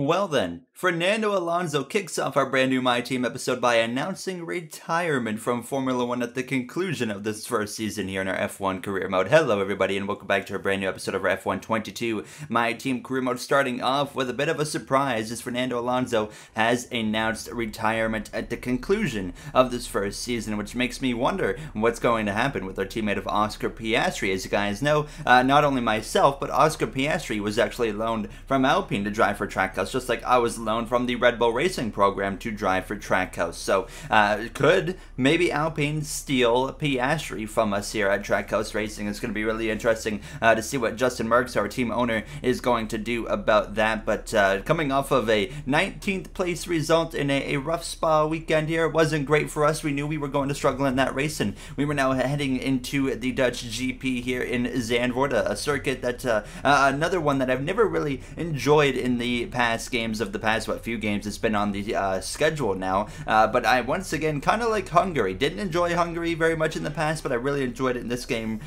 Well then, Fernando Alonso kicks off our brand new My Team episode by announcing retirement from Formula 1 at the conclusion of this first season here in our F1 Career Mode. Hello everybody and welcome back to a brand new episode of our F1 22 My Team Career Mode, starting off with a bit of a surprise as Fernando Alonso has announced retirement at the conclusion of this first season, which makes me wonder what's going to happen with our teammate of Oscar Piastri. As you guys know, not only myself, but Oscar Piastri was actually loaned from Alpine to drive for Trackhouse, just like I was loaned from the Red Bull Racing program to drive for Trackhouse. So could maybe Alpine steal Piastri from us here at Trackhouse Racing? It's going to be really interesting to see what Justin Marks, our team owner, is going to do about that. But coming off of a 19th place result in a rough Spa weekend here, it wasn't great for us. We knew we were going to struggle in that race, and we were now heading into the Dutch GP here in Zandvoort, a circuit that another one that I've never really enjoyed in the past games of the past, what few games it's been on the schedule now, but I once again, kind of like Hungary, didn't enjoy Hungary very much in the past, but I really enjoyed it in this game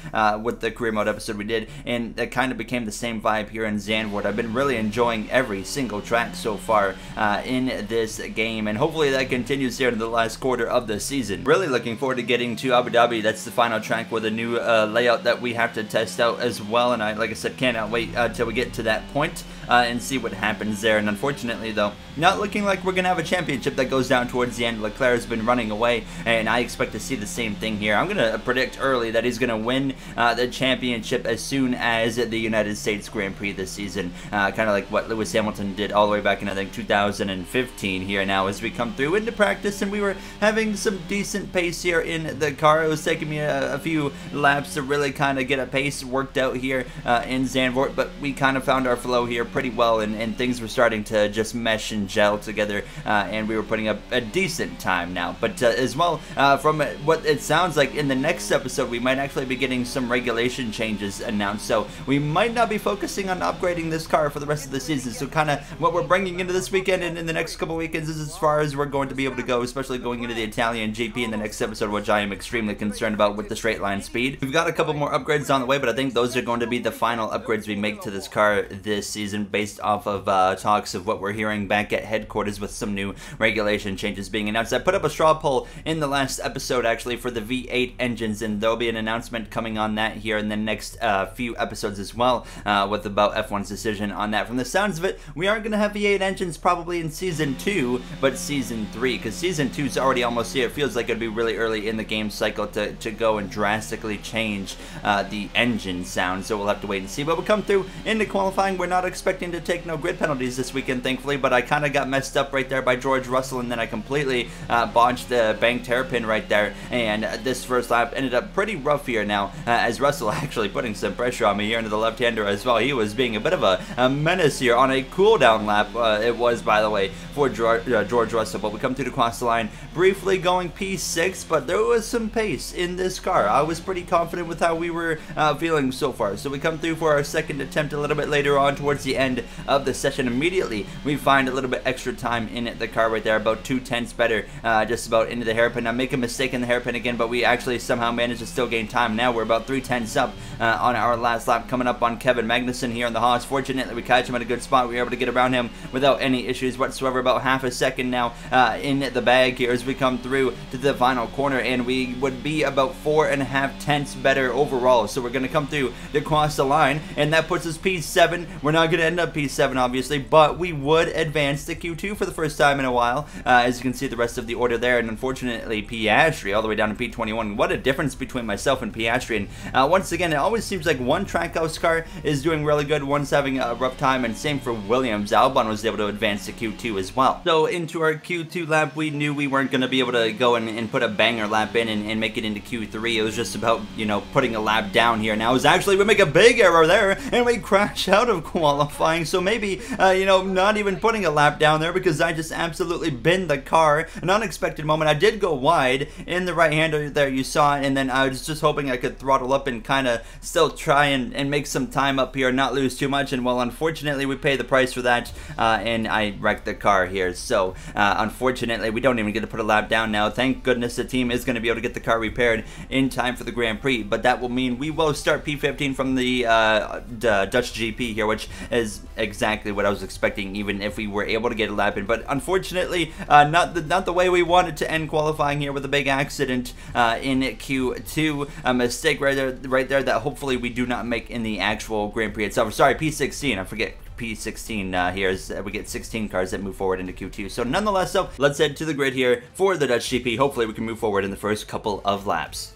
with the career mode episode we did, and it kind of became the same vibe here in Zandvoort. I've been really enjoying every single track so far in this game, and hopefully that continues here in the last quarter of the season. Really looking forward to getting to Abu Dhabi. That's the final track with a new layout that we have to test out as well, and I, like I said, cannot wait till we get to that point and see what happens there. And unfortunately though, not looking like we're going to have a championship that goes down towards the end. Leclerc has been running away, and I expect to see the same thing here. I'm going to predict early that he's going to win the championship as soon as the United States Grand Prix this season. Kind of like what Lewis Hamilton did all the way back in, I think, 2015 here now, as we come through into practice, and we were having some decent pace here in the car. It was taking me a few laps to really kind of get a pace worked out here in Zandvoort, but we kind of found our flow here pretty well, and things were starting to just mesh and gel together, and we were putting up a decent time now. But as well, from what it sounds like, in the next episode we might actually be getting some regulation changes announced, so we might not be focusing on upgrading this car for the rest of the season. So kind of what we're bringing into this weekend and in the next couple weekends is as far as we're going to be able to go, especially going into the Italian GP in the next episode, which I am extremely concerned about with the straight line speed. We've got a couple more upgrades on the way, but I think those are going to be the final upgrades we make to this car this season, based off of talks of what we're hearing back at headquarters with some new regulation changes being announced. I put up a straw poll in the last episode actually for the V8 engines, and there'll be an announcement coming on that here in the next few episodes as well, with about F1's decision on that. From the sounds of it, we aren't going to have V8 engines probably in Season 2, but Season 3, because Season 2's already almost here. It feels like it'd be really early in the game cycle to go and drastically change the engine sound, so we'll have to wait and see. But we'll come through into qualifying. We're not expecting to take no grid penalties this weekend, thankfully, but I kind of got messed up right there by George Russell, and then I completely botched the bank hairpin right there, and this first lap ended up pretty rough here now, as Russell actually putting some pressure on me here into the left-hander as well. He was being a bit of a menace here on a cool-down lap, it was, by the way, for George Russell. But we come through to cross the line, briefly going P6, but there was some pace in this car. I was pretty confident with how we were feeling so far, so we come through for our second attempt a little bit later on towards the end of the session. Immediately we find a little bit extra time in the car right there, about 2 tenths better, just about into the hairpin. I make a mistake in the hairpin again, but we actually somehow managed to still gain time. Now we're about 3 tenths up on our last lap, coming up on Kevin Magnussen here in the Haas. Fortunately we catch him at a good spot. We were able to get around him without any issues whatsoever. About half a second now in the bag here as we come through to the final corner, and we would be about 4.5 tenths better overall. So we're going to come through to cross the line, and that puts us P7. We're not going to end up P7 obviously, but we would advance to Q2 for the first time in a while, as you can see the rest of the order there. And unfortunately Piastri all the way down to P21. What a difference between myself and Piastri. And once again, it always seems like one Trackhouse car is doing really good, one's having a rough time, and same for Williams. Albon was able to advance to Q2 as well. So into our Q2 lap, we knew we weren't going to be able to go and put a banger lap in and make it into Q3. It was just about, you know, putting a lap down here. Now it was actually, we make a big error there and we crash out of qualifying. So maybe you know, not even putting a lap down there, because I just absolutely binned the car. An unexpected moment. I did go wide in the right hander there, you saw it, and then I was just hoping I could throttle up and kind of still try and make some time up here, not lose too much. And well, unfortunately we pay the price for that, and I wrecked the car here. So unfortunately we don't even get to put a lap down now. Thank goodness the team is going to be able to get the car repaired in time for the Grand Prix, but that will mean we will start P15 from the Dutch GP here, which is exactly what I was expecting expecting, even if we were able to get a lap in. But unfortunately, not the way we wanted to end qualifying here, with a big accident in Q2. A mistake right there that hopefully we do not make in the actual Grand Prix itself. Sorry, P16. I forget. P16 here as we get 16 cars that move forward into Q2. So nonetheless, so let's head to the grid here for the Dutch GP. Hopefully we can move forward in the first couple of laps.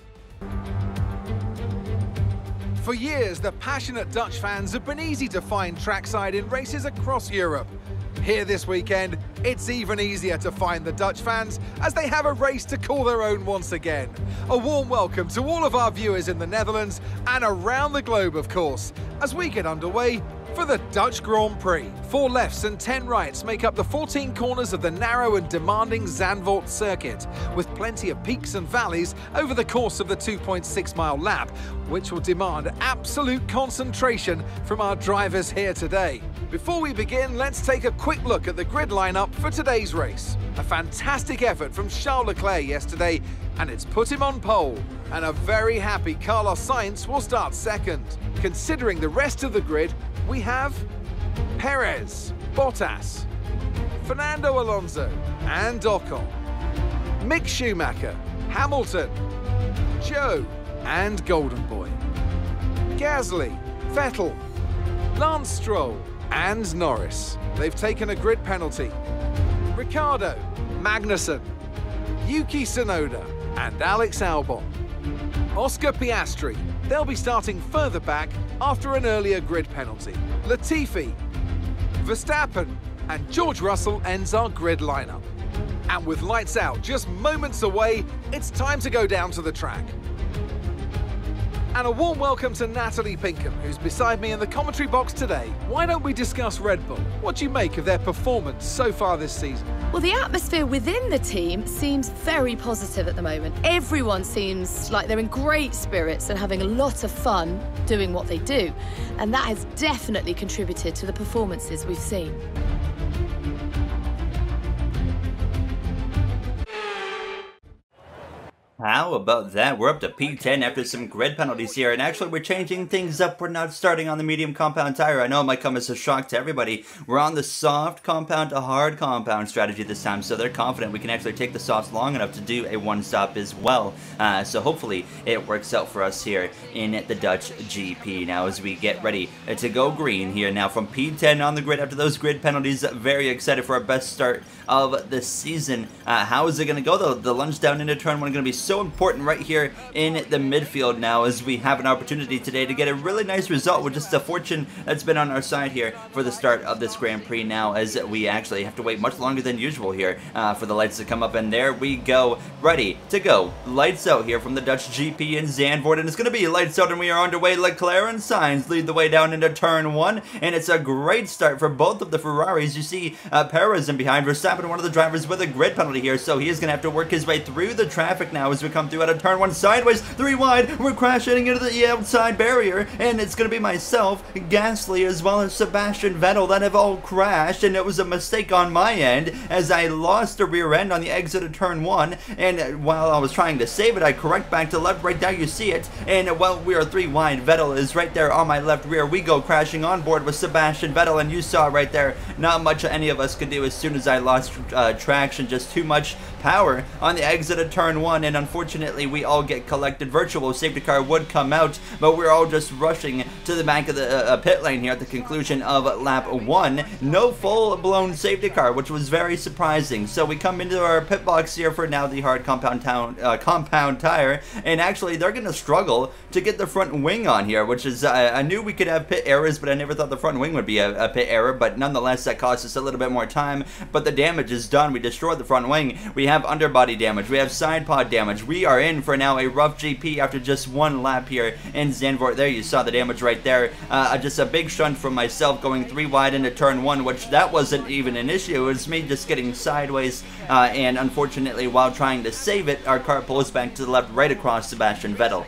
For years, the passionate Dutch fans have been easy to find trackside in races across Europe. Here this weekend, it's even easier to find the Dutch fans as they have a race to call their own once again. A warm welcome to all of our viewers in the Netherlands and around the globe, of course, as we get underway for the Dutch Grand Prix. 4 lefts and 10 rights make up the 14 corners of the narrow and demanding Zandvoort circuit, with plenty of peaks and valleys over the course of the 2.6-mile lap, which will demand absolute concentration from our drivers here today. Before we begin, let's take a quick look at the grid lineup for today's race. A fantastic effort from Charles Leclerc yesterday, and it's put him on pole. And a very happy Carlos Sainz will start second. Considering the rest of the grid, we have Perez, Bottas, Fernando Alonso and Ocon, Mick Schumacher, Hamilton, Joe and Golden Boy, Gasly, Vettel, Lance Stroll and Norris. They've taken a grid penalty. Ricciardo, Magnussen, Yuki Tsunoda and Alex Albon. Oscar Piastri, they'll be starting further back after an earlier grid penalty. Latifi, Verstappen and George Russell ends our grid lineup. And with lights out just moments away, it's time to go down to the track. And a warm welcome to Natalie Pinkham, who's beside me in the commentary box today. Why don't we discuss Red Bull? What do you make of their performance so far this season? Well, the atmosphere within the team seems very positive at the moment. Everyone seems like they're in great spirits and having a lot of fun doing what they do. And that has definitely contributed to the performances we've seen. How about that? We're up to P10 after some grid penalties here, and actually we're changing things up. We're not starting on the medium compound tire. I know it might come as a shock to everybody. We're on the soft compound to hard compound strategy this time, so they're confident we can actually take the softs long enough to do a one-stop as well. So hopefully it works out for us here in the Dutch GP. Now as we get ready to go green here now from P10 on the grid after those grid penalties, very excited for our best start of the season. How is it going to go though? The lunge down into turn one going to be so important right here in the midfield now, as we have an opportunity today to get a really nice result with just the fortune that's been on our side here for the start of this Grand Prix now, as we actually have to wait much longer than usual here for the lights to come up. And there we go, ready to go, lights out here from the Dutch GP in Zandvoort, and it's going to be lights out and we are underway. Leclerc and Sainz lead the way down into turn one, and it's a great start for both of the Ferraris. You see Perez in behind, Verstappen, one of the drivers with a grid penalty here, so he is going to have to work his way through the traffic now as we come through out of turn one sideways, 3 wide. We're crashing into the outside barrier, and it's going to be myself, Gasly, as well as Sebastian Vettel that have all crashed, and it was a mistake on my end as I lost the rear end on the exit of turn one, and while I was trying to save it, I correct back to left right now, you see it, and well, we are 3 wide. Vettel is right there on my left rear. We go crashing on board with Sebastian Vettel, and you saw right there, not much any of us could do as soon as I lost traction, just too much power on the exit of turn one, and unfortunately we all get collected. Virtual safety car would come out, but we're all just rushing to the back of the pit lane here at the conclusion of lap 1. No full-blown safety car, which was very surprising. So we come into our pit box here for now the hard compound tire, and actually they're going to struggle to get the front wing on here, which is, I knew we could have pit errors, but I never thought the front wing would be a pit error, but nonetheless that cost us a little bit more time, but the damage is done. We destroyed the front wing, we have underbody damage, we have side pod damage. We are in for now a rough GP after just 1 lap here in Zandvoort. There you saw the damage right there. Just a big shunt from myself going 3 wide into turn 1, which that wasn't even an issue. It was me just getting sideways, and unfortunately while trying to save it, our car pulls back to the left right across Sebastian Vettel.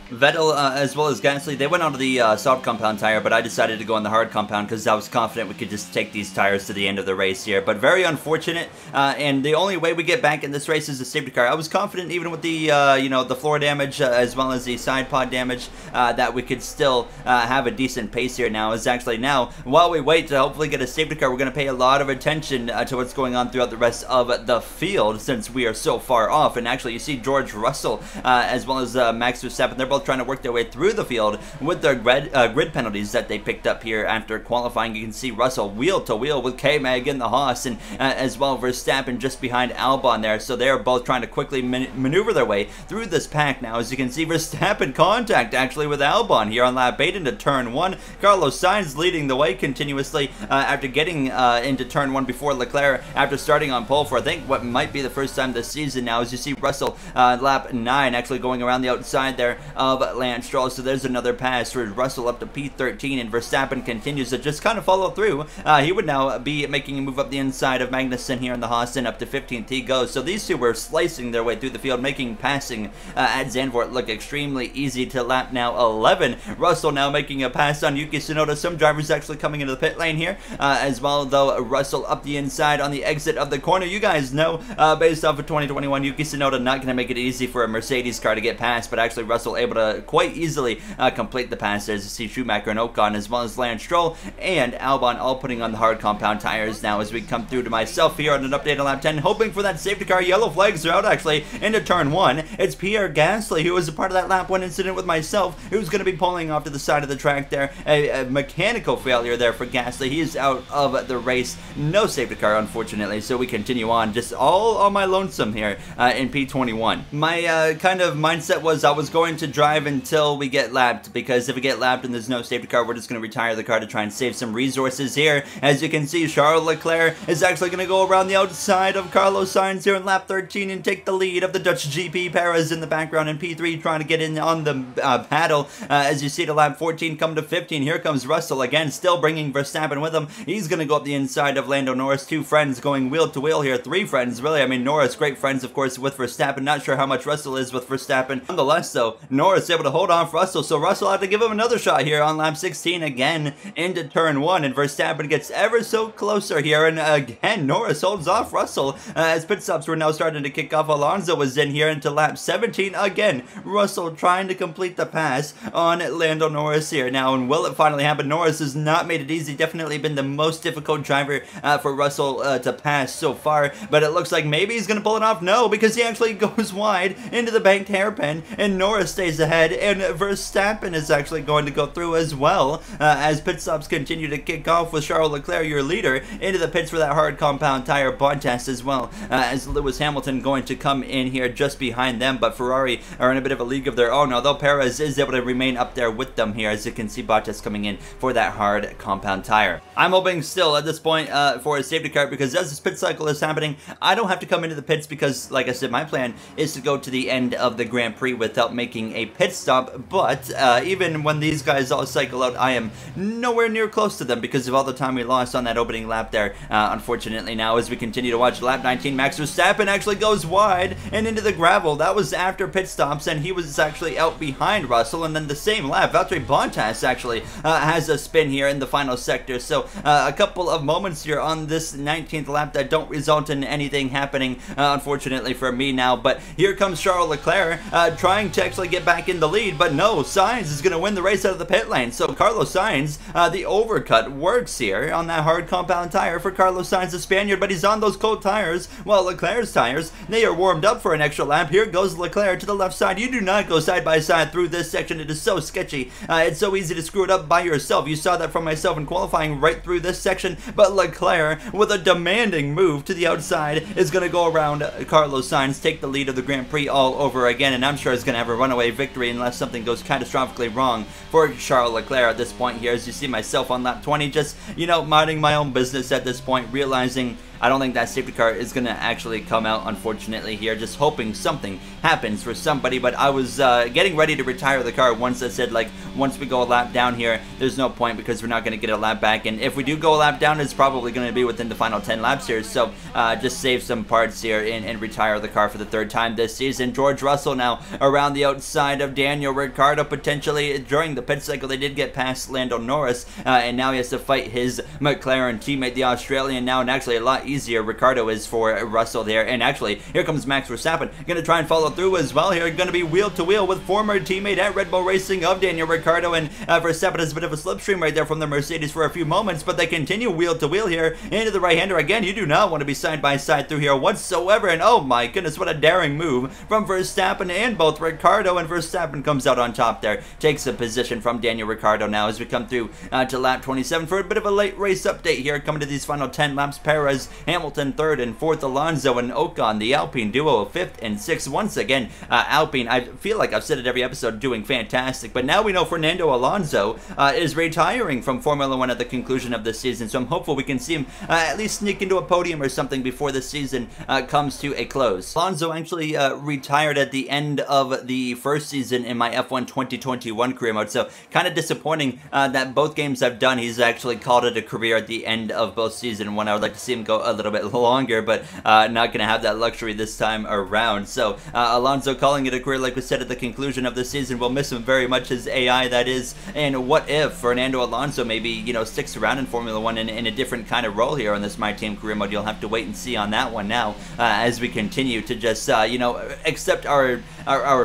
As well as Gasly, they went onto the soft compound tire, but I decided to go on the hard compound because I was confident we could just take these tires to the end of the race here. But very unfortunate, and the only way we get back in this race is the safety car. I was confident even with the you know, the floor damage as well as the side pod damage, that we could still have a decent pace here. Now is actually now, while we wait to hopefully get a safety car, we're going to pay a lot of attention to what's going on throughout the rest of the field, since we are so far off. And actually you see George Russell as well as Max Verstappen, they're both trying to work their way through the field with their grid penalties that they picked up here after qualifying. You can see Russell wheel to wheel with K-Mag in the Haas, and as well Verstappen just behind Albon there. So they're both trying to quickly maneuver their way through this pack. Now as you can see, Verstappen contact actually with Albon here on lap 8 into turn 1. Carlos Sainz leading the way continuously after getting into turn 1 before Leclerc, after starting on pole for I think what might be the first time this season. Now as you see Russell lap 9 actually going around the outside there of Lance Stroll. So there's another pass for Russell up to P13, and Verstappen continues to just kind of follow through. He would now be making a move up the inside of Magnussen here in the Haas, and up to 15th he goes. So these two were slicing their way through the field, making passing at Zandvoort look extremely easy. To lap now 11, Russell now making a pass on Yuki Tsunoda. Some drivers actually coming into the pit lane here as well, though. Russell up the inside on the exit of the corner. You guys know, based off of 2021, Yuki Tsunoda not going to make it easy for a Mercedes car to get past, but actually Russell able to quite easily complete the pass, as you see Schumacher and Ocon as well as Lance Stroll and Albon all putting on the hard compound tires. Now as we come through to myself here on an update on lap 10, hoping for that safety car. Yellow flags are out actually into turn 1. It's Pierre Gasly, who was a part of that lap 1 incident with myself, who's going to be pulling off to the side of the track there. A mechanical failure there for Gasly. He is out of the race. No safety car, unfortunately. So we continue on just all on my lonesome here in P21. My kind of mindset was I was going to drive until we get lapped, because if we get lapped and there's no safety car, we're just going to retire the car to try and save some resources here. As you can see, Charles Leclerc is actually going to go around the outside of Carlos Sainz here in lap 13 and take the lead of the Dutch GP. Perez in the background in P3 trying to get in on the paddle. As you see to lap 14, come to 15. Here comes Russell again, still bringing Verstappen with him. He's going to go up the inside of Lando Norris. Two friends going wheel to wheel here. Three friends, really. I mean, Norris, great friends, of course, with Verstappen. Not sure how much Russell is with Verstappen. Nonetheless, though, Norris able to hold off Russell, so Russell had to give him another shot here on lap 16 again into turn 1, and Verstappen gets ever so closer here, and again, Norris holds off Russell as pit stops were now starting to kick off. Alonso was in here into lap 17 again. Russell trying to complete the pass on Lando Norris here now, and will it finally happen? Norris has not made it easy. Definitely been the most difficult driver for Russell to pass so far, but it looks like maybe he's going to pull it off. No, because he actually goes wide into the banked hairpin, and Norris stays ahead, and Verstappen is actually going to go through as well as pit stops continue to kick off with Charles Leclerc, your leader, into the pits for that hard compound tire contest, as well as Lewis Hamilton going to come in here just behind them, but Ferrari are in a bit of a league of their own, although Perez is able to remain up there with them here, as you can see Bottas coming in for that hard compound tire. I'm hoping still at this point for a safety car, because as this pit cycle is happening, I don't have to come into the pits, because like I said, my plan is to go to the end of the Grand Prix without making a pit stop, but even when these guys all cycle out, I am nowhere near close to them because of all the time we lost on that opening lap there, unfortunately. Now as we continue to watch lap 19, Max Verstappen actually goes wide and into the gravel. That was after pit stops, and he was actually out behind Russell, and then the same lap, Valtteri Bottas actually has a spin here in the final sector. So a couple of moments here on this 19th lap that don't result in anything happening, unfortunately for me now, but here comes Charles Leclerc trying to actually get back in the lead, but no, Sainz is going to win the race out of the pit lane. So Carlos Sainz, the overcut works here on that hard compound tire for Carlos Sainz, the Spaniard, but he's on those cold tires, while Leclerc's tires, they are warmed up for an extra lap. Here goes Leclerc to the left side. You do not go side by side through this section. It is so sketchy. It's so easy to screw it up by yourself. You saw that from myself in qualifying right through this section, but Leclerc with a demanding move to the outside is going to go around Carlos Sainz, take the lead of the Grand Prix all over again, and I'm sure he's going to have a runaway victory unless something goes catastrophically wrong for Charles Leclerc at this point here. As you see myself on lap 20, just, you know, minding my own business at this point, realizing I don't think that safety car is going to actually come out, unfortunately, here. Just hoping something happens for somebody, but I was getting ready to retire the car once I said, like, once we go a lap down here, there's no point because we're not going to get a lap back, and if we do go a lap down, it's probably going to be within the final 10 laps here, so just save some parts here and retire the car for the third time this season. George Russell now around the outside of Daniel Ricciardo, potentially during the pit cycle. They did get past Lando Norris, and now he has to fight his McLaren teammate, the Australian, now, and actually a lot easier Ricciardo is for Russell there. And actually, here comes Max Verstappen, gonna try and follow through as well here, gonna be wheel to wheel with former teammate at Red Bull Racing of Daniel Ricciardo, and Verstappen has a bit of a slipstream right there from the Mercedes for a few moments, but they continue wheel to wheel here into the right-hander. Again, you do not want to be side by side through here whatsoever, and oh my goodness, what a daring move from Verstappen and both Ricciardo, and Verstappen comes out on top there, takes a position from Daniel Ricciardo now as we come through to lap 27 for a bit of a late race update here, coming to these final 10 laps. Perez, Hamilton third and fourth, Alonso and Ocon, the Alpine duo of fifth and sixth. Once again, Alpine, I feel like I've said it every episode, doing fantastic, but now we know Fernando Alonso is retiring from Formula 1 at the conclusion of this season, so I'm hopeful we can see him at least sneak into a podium or something before the season comes to a close. Alonso actually retired at the end of the first season in my F1 2021 career mode, so kind of disappointing that both games I've done, he's actually called it a career at the end of both season one. I would like to see him go a little bit longer, but not going to have that luxury this time around. So Alonso calling it a career, like we said, at the conclusion of the season. We'll miss him very much, his AI that is. And what if Fernando Alonso maybe, you know, sticks around in Formula One in a different kind of role here on this My Team career mode? You'll have to wait and see on that one now as we continue to just, you know, accept our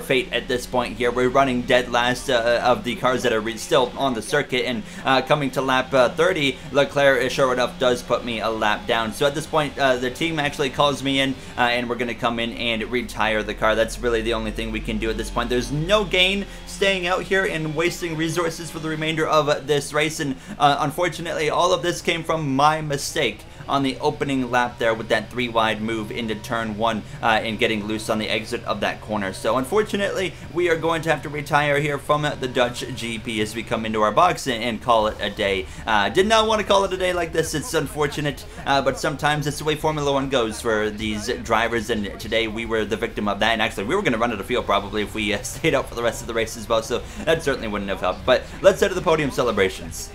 fate at this point here. We're running dead last of the cars that are still on the circuit, and coming to lap 30, Leclerc, sure enough, does put me a lap down. So at this point, the team actually calls me in, and we're going to come in and retire the car. That's really the only thing we can do at this point. There's no gain staying out here and wasting resources for the remainder of this race, and unfortunately, all of this came from my mistake on the opening lap there with that three wide move into turn one and getting loose on the exit of that corner. So unfortunately, we are going to have to retire here from the Dutch GP as we come into our box and call it a day. Did not want to call it a day like this. It's unfortunate, but sometimes it's the way Formula One goes for these drivers, and today we were the victim of that. And actually, we were going to run out of fuel probably if we stayed out for the rest of the race as well, so that certainly wouldn't have helped. But let's head to the podium celebrations.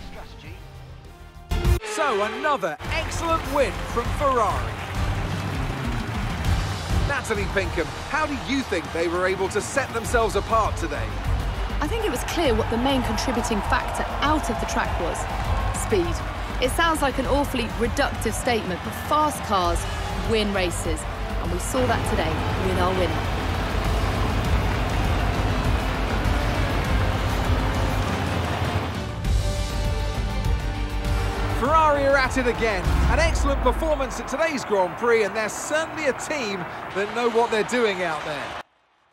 So another excellent win from Ferrari. Natalie Pinkham, how do you think they were able to set themselves apart today? I think it was clear what the main contributing factor out of the track was: speed. It sounds like an awfully reductive statement, but fast cars win races, and we saw that today with our winner. Ferrari are at it again. An excellent performance at today's Grand Prix, and they're certainly a team that know what they're doing out there.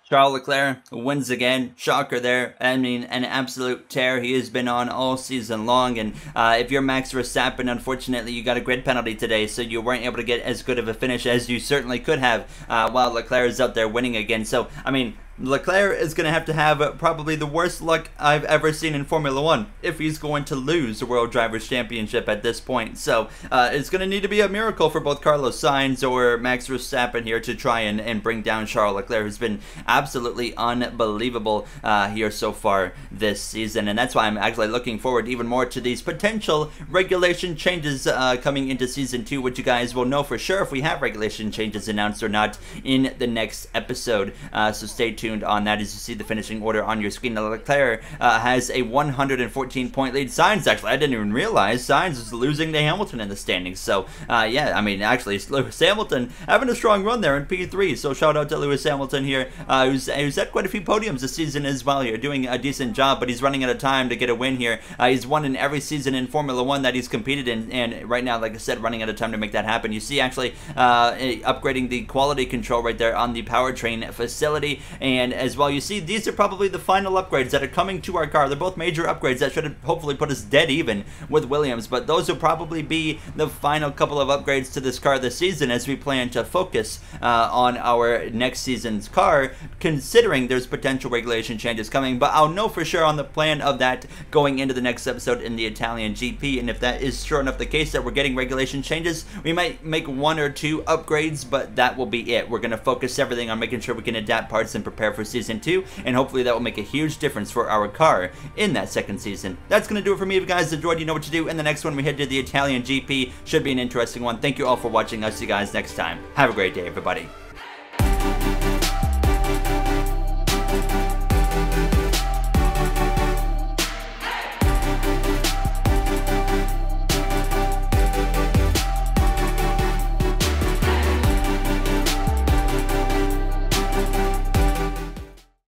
Charles Leclerc wins again. Shocker there. I mean, an absolute tear he has been on all season long. And if you're Max Verstappen, unfortunately, you got a grid penalty today, so you weren't able to get as good of a finish as you certainly could have while Leclerc is out there winning again. So, I mean, Leclerc is going to have probably the worst luck I've ever seen in Formula 1 if he's going to lose the World Drivers' Championship at this point. So it's going to need to be a miracle for both Carlos Sainz or Max Verstappen here to try and bring down Charles Leclerc, who's been absolutely unbelievable here so far this season. And that's why I'm actually looking forward even more to these potential regulation changes coming into Season 2, which you guys will know for sure if we have regulation changes announced or not in the next episode. So stay tuned on that as you see the finishing order on your screen. Leclerc has a 114-point lead. Sainz, actually, I didn't even realize Sainz is losing to Hamilton in the standings. So, yeah, I mean, actually, Lewis Hamilton having a strong run there in P3. So, shout out to Lewis Hamilton here, who's at quite a few podiums this season as well here, doing a decent job, but he's running out of time to get a win here. He's won in every season in Formula 1 that he's competed in, and right now, like I said, running out of time to make that happen. You see, actually, upgrading the quality control right there on the powertrain facility, and as well, you see, these are probably the final upgrades that are coming to our car. They're both major upgrades that should hopefully put us dead even with Williams, but those will probably be the final couple of upgrades to this car this season as we plan to focus on our next season's car, considering there's potential regulation changes coming. But I'll know for sure on the plan of that going into the next episode in the Italian GP, and if that is sure enough the case that we're getting regulation changes, we might make one or two upgrades, but that will be it. We're going to focus everything on making sure we can adapt parts and prepare for season 2, and hopefully that will make a huge difference for our car in that second season. That's going to do it for me. If you guys enjoyed, you know what to do. In the next one, we head to the Italian GP. Should be an interesting one. Thank you all for watching. I'll see you guys next time. Have a great day, everybody.